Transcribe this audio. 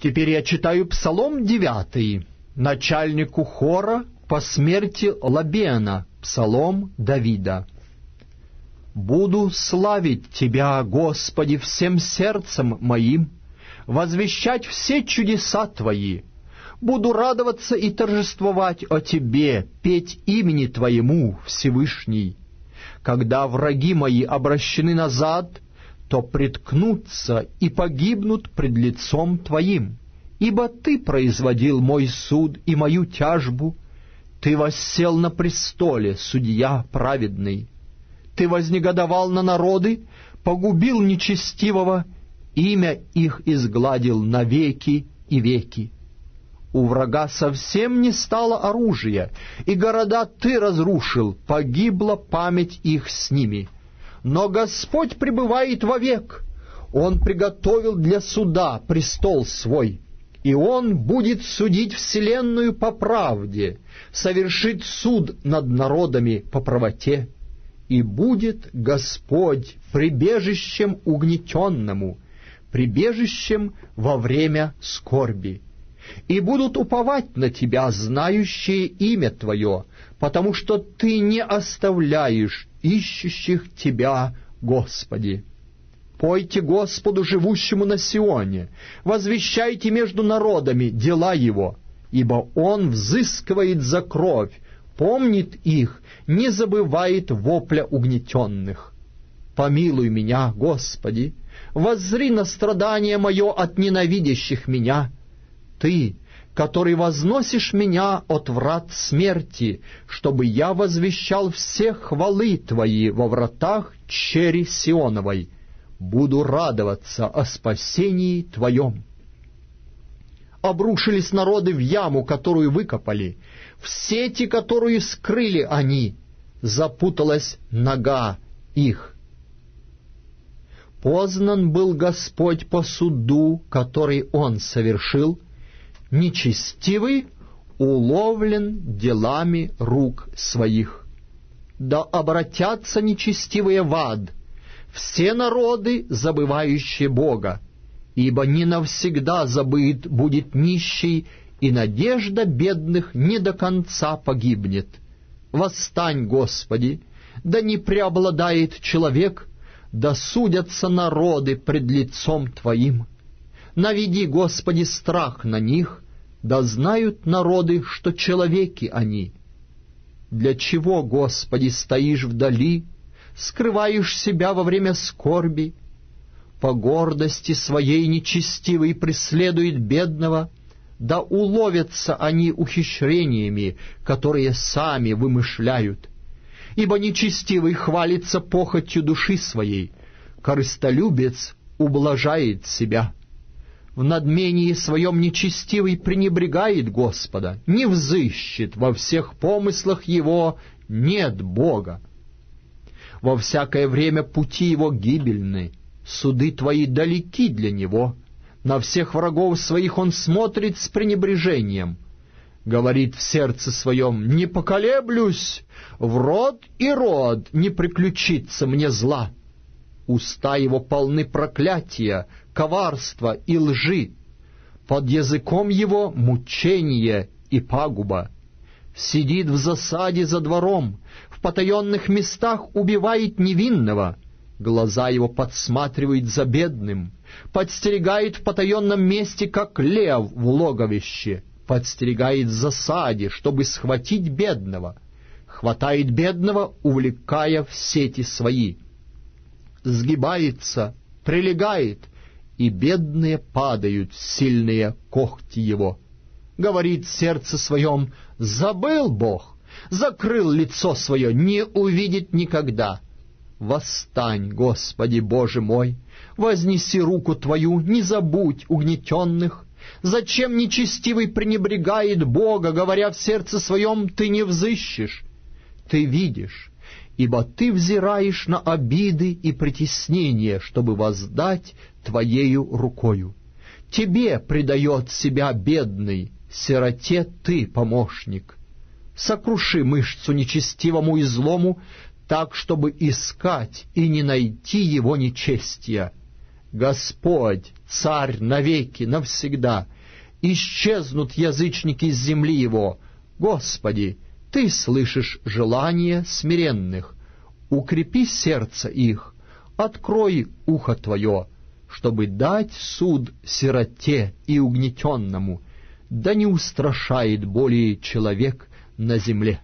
Теперь я читаю Псалом 9, начальнику хора по смерти Лабена, Псалом Давида. «Буду славить Тебя, Господи, всем сердцем моим, возвещать все чудеса Твои. Буду радоваться и торжествовать о Тебе, петь имени Твоему, Всевышний. Когда враги мои обращены назад, то приткнутся и погибнут пред лицом Твоим, ибо Ты производил мой суд и мою тяжбу, Ты воссел на престоле, судья праведный. Ты вознегодовал на народы, погубил нечестивого, имя их изгладил навеки и веки. У врага совсем не стало оружия, и города Ты разрушил, погибла память их с ними. Но Господь пребывает вовек, Он приготовил для суда престол Свой, и Он будет судить вселенную по правде, совершит суд над народами по правоте. И будет Господь прибежищем угнетенному, прибежищем во время скорби. И будут уповать на Тебя, знающие имя Твое, потому что Ты не оставляешь ищущих Тебя, Господи. Пойте Господу, живущему на Сионе, возвещайте между народами дела Его, ибо Он взыскивает за кровь, помнит их, не забывает вопля угнетенных. Помилуй меня, Господи, воззри на страдание мое от ненавидящих меня. Ты, который возносишь меня от врат смерти, чтобы я возвещал все хвалы Твои во вратах чери Сионовой, буду радоваться о спасении Твоем. Обрушились народы в яму, которую выкопали, в сети, которую скрыли они, запуталась нога их. Познан был Господь по суду, который Он совершил, нечестивый уловлен делами рук своих. Да обратятся нечестивые в ад, все народы, забывающие Бога, ибо не навсегда забыт будет нищий, и надежда бедных не до конца погибнет. Восстань, Господи, да не преобладает человек, да судятся народы пред лицом Твоим. Наведи, Господи, страх на них, да знают народы, что человеки они. Для чего, Господи, стоишь вдали, скрываешь себя во время скорби? По гордости своей нечестивый преследует бедного, да уловятся они ухищрениями, которые сами вымышляют. Ибо нечестивый хвалится похотью души своей, корыстолюбец ублажает себя. В надмении своем нечестивый пренебрегает Господа, не взыщет, во всех помыслах его нет Бога. Во всякое время пути его гибельны, суды Твои далеки для него. На всех врагов своих он смотрит с пренебрежением. Говорит в сердце своем: «Не поколеблюсь, в род и род не приключится мне зла». Уста его полны проклятия, коварства и лжи. Под языком его мучение и пагуба. Сидит в засаде за двором, в потаенных местах убивает невинного. Глаза его подсматривает за бедным, подстерегает в потаенном месте, как лев в логовище, подстерегает в засаде, чтобы схватить бедного, хватает бедного, увлекая в сети свои. Сгибается, прилегает, и бедные падают в сильные когти его. Говорит в сердце своем: «Забыл Бог, закрыл лицо свое, не увидит никогда». Восстань, Господи Боже мой, вознеси руку Твою, не забудь угнетенных. Зачем нечестивый пренебрегает Бога, говоря в сердце своем: «Ты не взыщешь»? Ты видишь, ибо Ты взираешь на обиды и притеснения, чтобы воздать Твоею рукою. Тебе предает себя бедный, сироте Ты помощник. Сокруши мышцу нечестивому и злому, так, чтобы искать и не найти его нечестия. Господь, Царь навеки, навсегда. Исчезнут язычники из земли его. Господи, Ты слышишь желания смиренных. Укрепи сердце их, открой ухо Твое, чтобы дать суд сироте и угнетенному, да не устрашает более человек на земле».